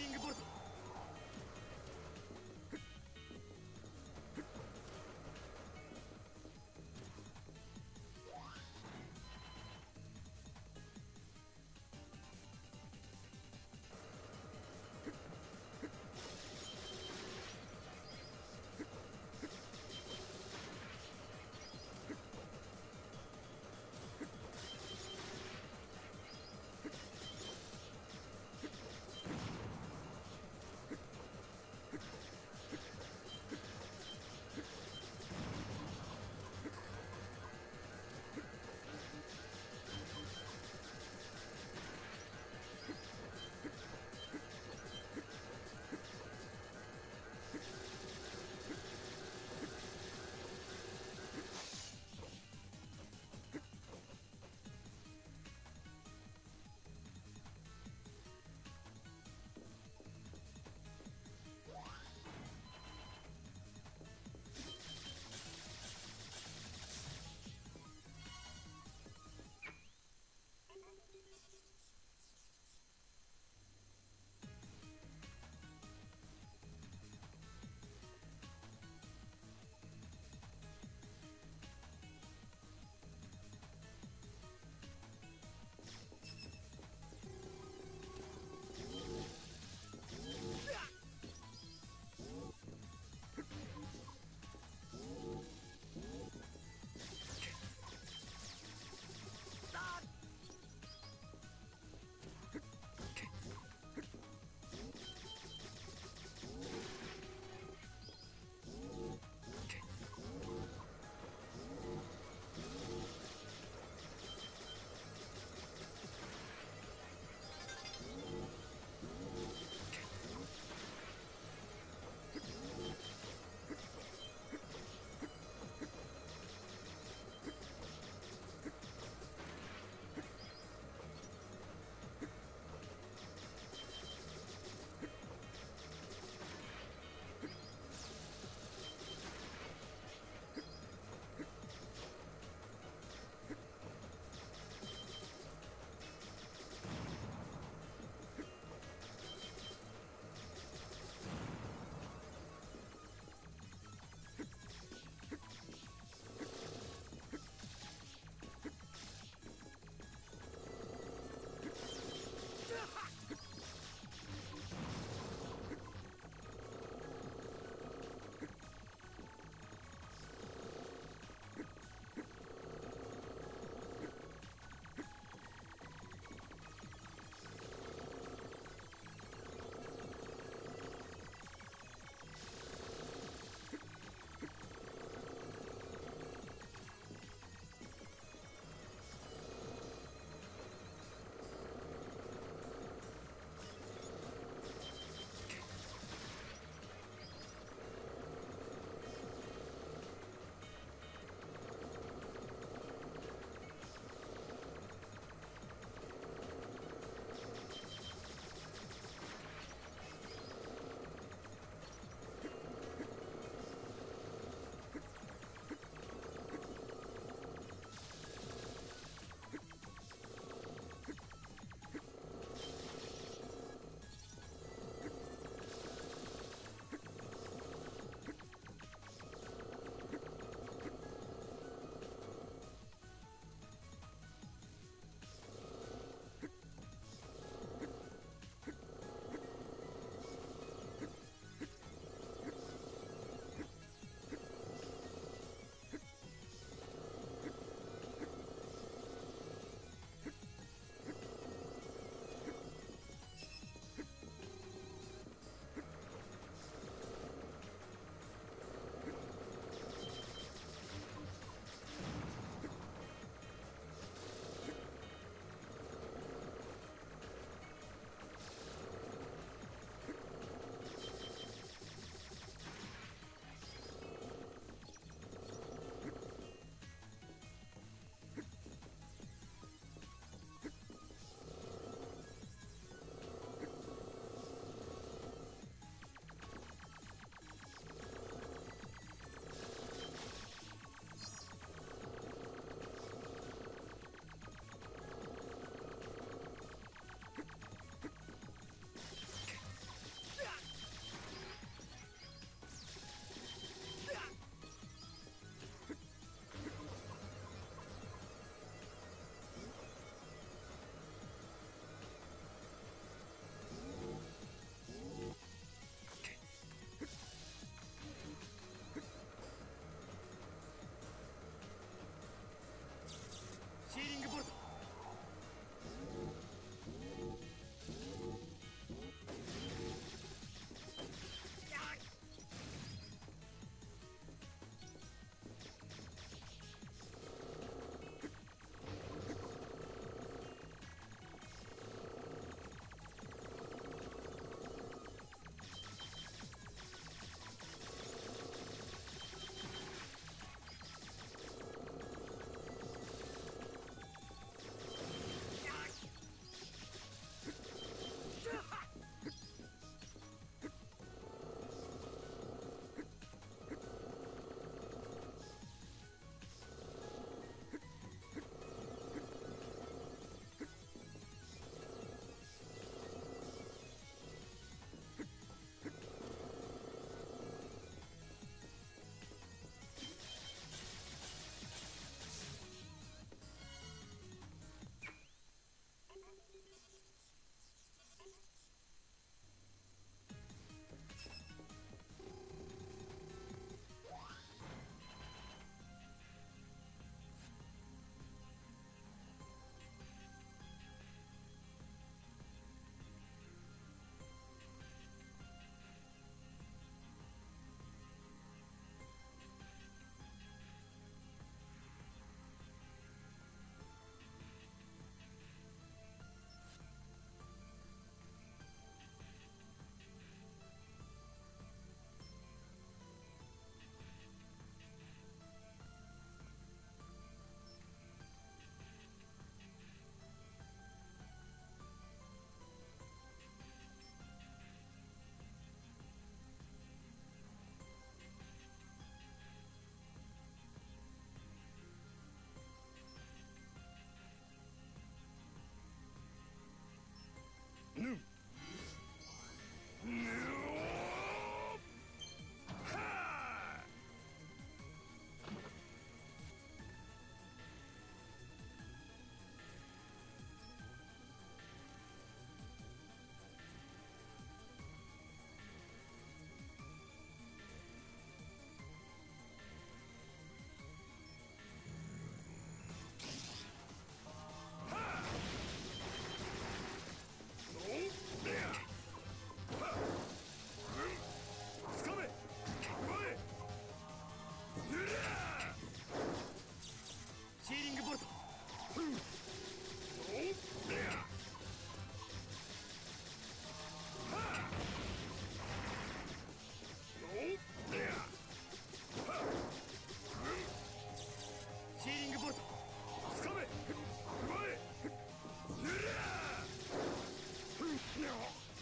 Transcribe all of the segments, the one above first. リングボルト。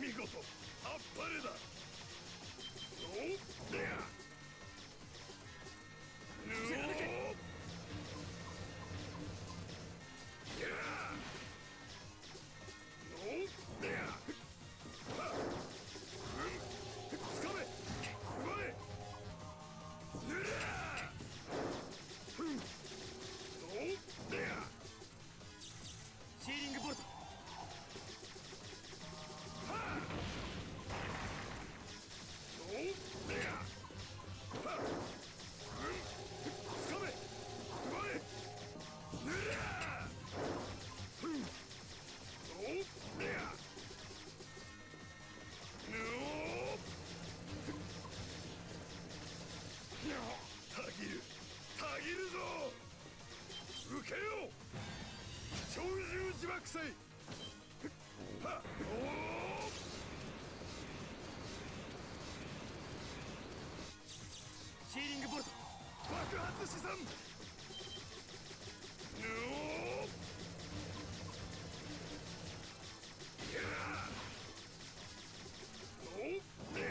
見事あっぱれだ。おでやおでやつかめ奪えぬらおでやシーリングボルト受けよ鳥獣自爆祭はっシーリングボルト爆発資産ぬおいやおいや